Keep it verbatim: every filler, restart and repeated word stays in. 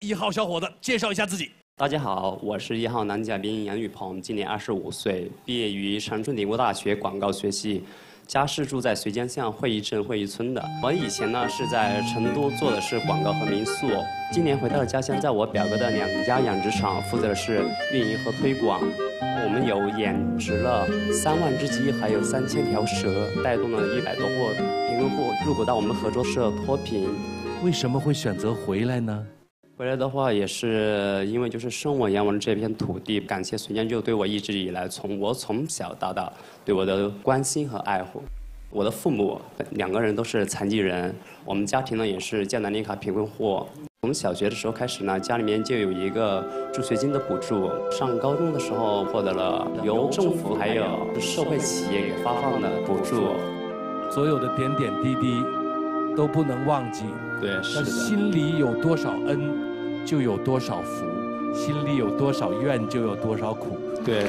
一号小伙子，介绍一下自己。大家好，我是一号男嘉宾杨宇鹏，今年二十五岁，毕业于长春理工大学广告学系，家是住在绥江巷会议镇会议村的。我以前呢是在成都做的是广告和民宿，今年回到了家乡，在我表哥的两家养殖场负责的是运营和推广。我们有养殖了三万只鸡，还有三千条蛇，带动了一百多户贫困户入股到我们合作社脱贫。为什么会选择回来呢？ 回来的话，也是因为就是生我养我的这片土地，感谢绥江就对我一直以来从我从小到大对我的关心和爱护。我的父母两个人都是残疾人，我们家庭呢也是艰难离开贫困户。从小学的时候开始呢，家里面就有一个助学金的补助。上高中的时候获得了由政府还有社会企业发放的补助。所有的点点滴滴都不能忘记，对，是的。心里有多少恩？ 就有多少福，心里有多少怨，就有多少苦。对。